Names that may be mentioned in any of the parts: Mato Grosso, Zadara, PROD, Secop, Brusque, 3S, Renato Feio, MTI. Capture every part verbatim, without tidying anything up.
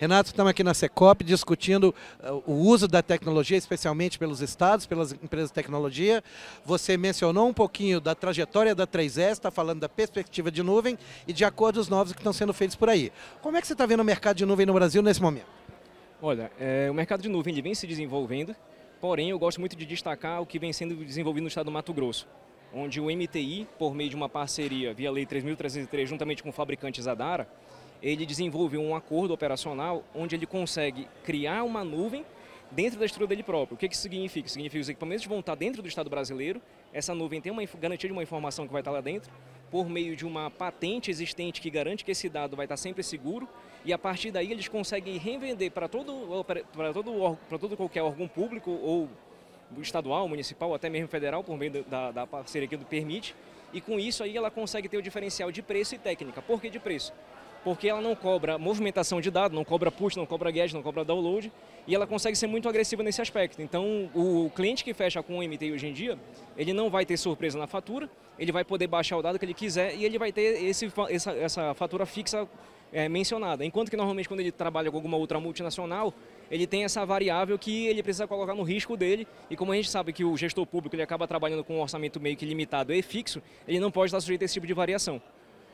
Renato, estamos aqui na Secop discutindo uh, o uso da tecnologia, especialmente pelos estados, pelas empresas de tecnologia. Você mencionou um pouquinho da trajetória da três S, está falando da perspectiva de nuvem e de acordos novos que estão sendo feitos por aí. Como é que você está vendo o mercado de nuvem no Brasil nesse momento? Olha, é, o mercado de nuvem ele vem se desenvolvendo, porém eu gosto muito de destacar o que vem sendo desenvolvido no estado do Mato Grosso, onde o M T I, por meio de uma parceria via Lei três mil trezentos e três, juntamente com o fabricante Zadara, ele desenvolveu um acordo operacional onde ele consegue criar uma nuvem dentro da estrutura dele próprio. O que isso significa? Significa que os equipamentos vão estar dentro do Estado brasileiro, essa nuvem tem uma garantia de uma informação que vai estar lá dentro, por meio de uma patente existente que garante que esse dado vai estar sempre seguro, e a partir daí eles conseguem revender para todo, para todo, para todo qualquer órgão público ou estadual, municipal, até mesmo federal, por meio da, da parceria que ele permite, e com isso aí ela consegue ter o diferencial de preço e técnica. Por que de preço? Porque ela não cobra movimentação de dados, não cobra push, não cobra get, não cobra download, e ela consegue ser muito agressiva nesse aspecto. Então, o cliente que fecha com o M T I hoje em dia, ele não vai ter surpresa na fatura, ele vai poder baixar o dado que ele quiser e ele vai ter esse, essa, essa fatura fixa é, mencionada. Enquanto que, normalmente, quando ele trabalha com alguma outra multinacional, ele tem essa variável que ele precisa colocar no risco dele, e como a gente sabe que o gestor público ele acaba trabalhando com um orçamento meio que limitado e fixo, ele não pode estar sujeito a esse tipo de variação.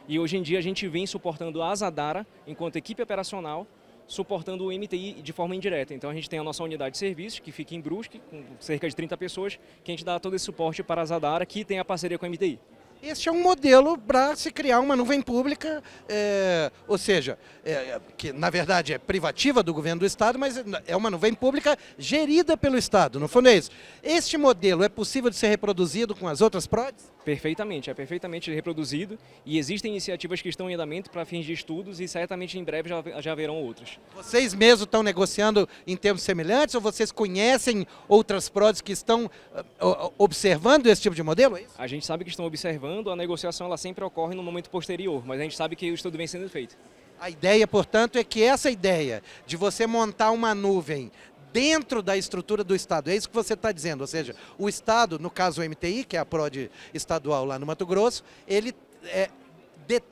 E hoje em dia a gente vem suportando a Zadara, enquanto equipe operacional, suportando o M T I de forma indireta. Então a gente tem a nossa unidade de serviços, que fica em Brusque, com cerca de trinta pessoas, que a gente dá todo esse suporte para a Zadara, que tem a parceria com a M T I. Este é um modelo para se criar uma nuvem pública, é, ou seja, é, que na verdade é privativa do governo do Estado, mas é uma nuvem pública gerida pelo Estado, no fundo é isso. Este modelo é possível de ser reproduzido com as outras P R O Ds? Perfeitamente, é perfeitamente reproduzido e existem iniciativas que estão em andamento para fins de estudos e certamente em breve já, já haverão outras. Vocês mesmos estão negociando em termos semelhantes ou vocês conhecem outras P R O Ds que estão uh, observando esse tipo de modelo? É isso? A gente sabe que estão observando. A negociação ela sempre ocorre no momento posterior, mas a gente sabe que o estudo vem sendo feito. A ideia, portanto, é que essa ideia de você montar uma nuvem dentro da estrutura do Estado, é isso que você está dizendo, ou seja, o Estado, no caso o M T I, que é a P R O D estadual lá no Mato Grosso, ele é...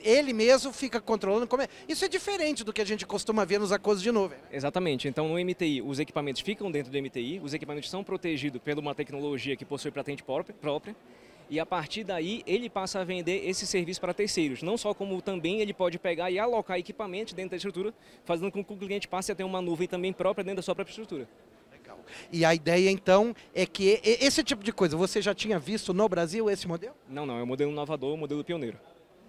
ele mesmo fica controlando como é. Isso é diferente do que a gente costuma ver nos acordos de nuvem. Exatamente. Então, no M T I, os equipamentos ficam dentro do M T I, os equipamentos são protegidos por uma tecnologia que possui patente própria, e a partir daí ele passa a vender esse serviço para terceiros. Não só como também ele pode pegar e alocar equipamentos dentro da estrutura, fazendo com que o cliente passe a ter uma nuvem também própria dentro da sua própria estrutura. Legal. E a ideia, então, é que esse tipo de coisa, você já tinha visto no Brasil esse modelo? Não, não. É um modelo inovador, é um modelo pioneiro.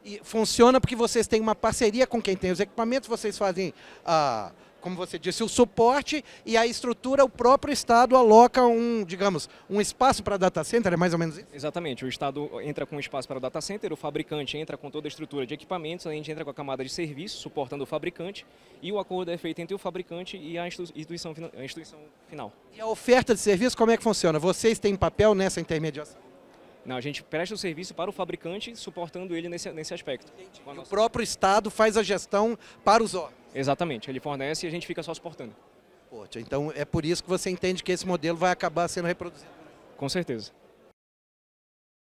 E funciona porque vocês têm uma parceria com quem tem os equipamentos, vocês fazem, ah, como você disse, o suporte e a estrutura, o próprio Estado aloca um, digamos, um espaço para data center, é mais ou menos isso? Exatamente, o Estado entra com um espaço para o data center, o fabricante entra com toda a estrutura de equipamentos, a gente entra com a camada de serviço, suportando o fabricante, e o acordo é feito entre o fabricante e a instituição, a instituição final. E a oferta de serviço, como é que funciona? Vocês têm papel nessa intermediação? Não, a gente presta o serviço para o fabricante, suportando ele nesse, nesse aspecto. E nossa... o próprio Estado faz a gestão para os órgãos. Exatamente, ele fornece e a gente fica só suportando. Poxa, então é por isso que você entende que esse modelo vai acabar sendo reproduzido. Com certeza.